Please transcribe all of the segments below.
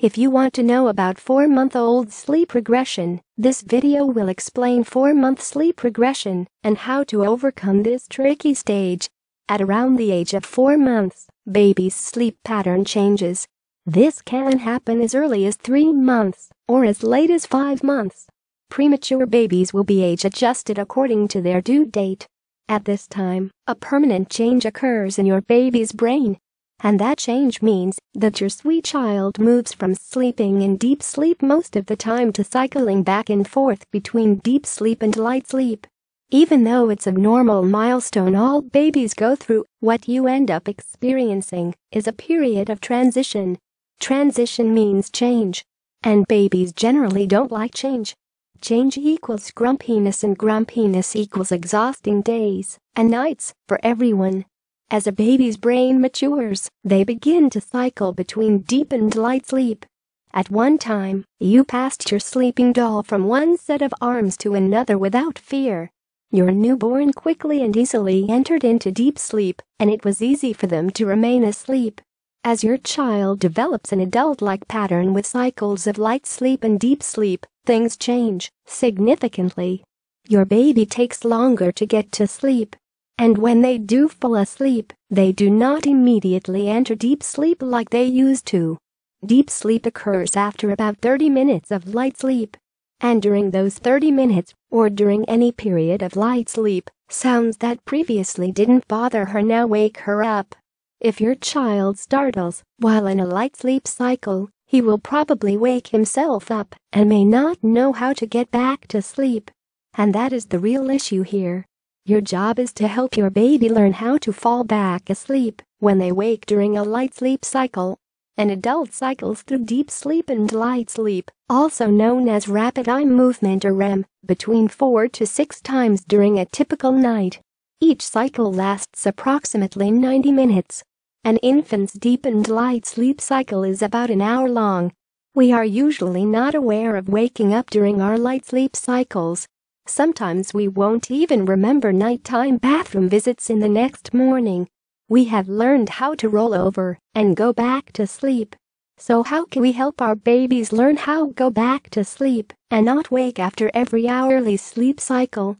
If you want to know about 4-month-old sleep regression, this video will explain 4-month sleep regression and how to overcome this tricky stage. At around the age of 4 months, babies' sleep pattern changes. This can happen as early as 3 months or as late as 5 months. Premature babies will be age-adjusted according to their due date. At this time, a permanent change occurs in your baby's brain. And that change means that your sweet child moves from sleeping in deep sleep most of the time to cycling back and forth between deep sleep and light sleep. Even though it's a normal milestone all babies go through, what you end up experiencing is a period of transition. Transition means change. And babies generally don't like change. Change equals grumpiness, and grumpiness equals exhausting days and nights for everyone. As a baby's brain matures, they begin to cycle between deep and light sleep. At one time, you passed your sleeping doll from one set of arms to another without fear. Your newborn quickly and easily entered into deep sleep, and it was easy for them to remain asleep. As your child develops an adult-like pattern with cycles of light sleep and deep sleep, things change significantly. Your baby takes longer to get to sleep. And when they do fall asleep, they do not immediately enter deep sleep like they used to. Deep sleep occurs after about 30 minutes of light sleep. And during those 30 minutes, or during any period of light sleep, sounds that previously didn't bother her now wake her up. If your child startles while in a light sleep cycle, he will probably wake himself up and may not know how to get back to sleep. And that is the real issue here. Your job is to help your baby learn how to fall back asleep when they wake during a light sleep cycle. An adult cycles through deep sleep and light sleep, also known as rapid eye movement or REM, between 4 to 6 times during a typical night. Each cycle lasts approximately 90 minutes. An infant's deep and light sleep cycle is about an hour long. We are usually not aware of waking up during our light sleep cycles. Sometimes we won't even remember nighttime bathroom visits in the next morning. We have learned how to roll over and go back to sleep. So how can we help our babies learn how to go back to sleep and not wake after every hourly sleep cycle?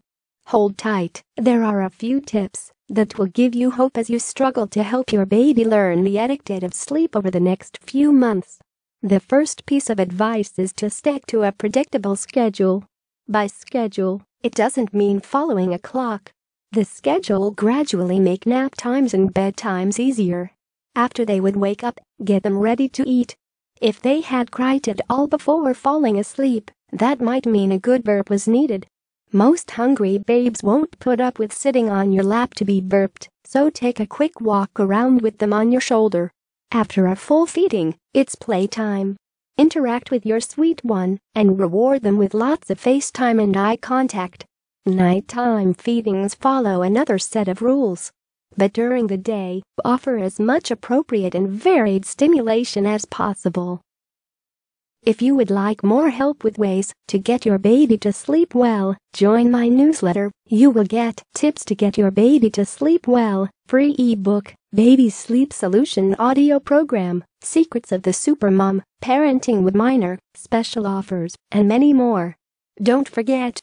Hold tight, there are a few tips that will give you hope as you struggle to help your baby learn the etiquette of sleep over the next few months. The first piece of advice is to stick to a predictable schedule. By schedule, it doesn't mean following a clock. The schedule gradually make nap times and bed times easier. After they would wake up, get them ready to eat. If they had cried at all before falling asleep, that might mean a good burp was needed. Most hungry babes won't put up with sitting on your lap to be burped, so take a quick walk around with them on your shoulder. After a full feeding, it's playtime. Interact with your sweet one and reward them with lots of face time and eye contact. Nighttime feedings follow another set of rules. But during the day, offer as much appropriate and varied stimulation as possible. If you would like more help with ways to get your baby to sleep well, join my newsletter. You will get tips to get your baby to sleep well, free ebook, Baby Sleep Solution audio program, Secrets of the Supermom, Parenting with Minor, special offers, and many more. Don't forget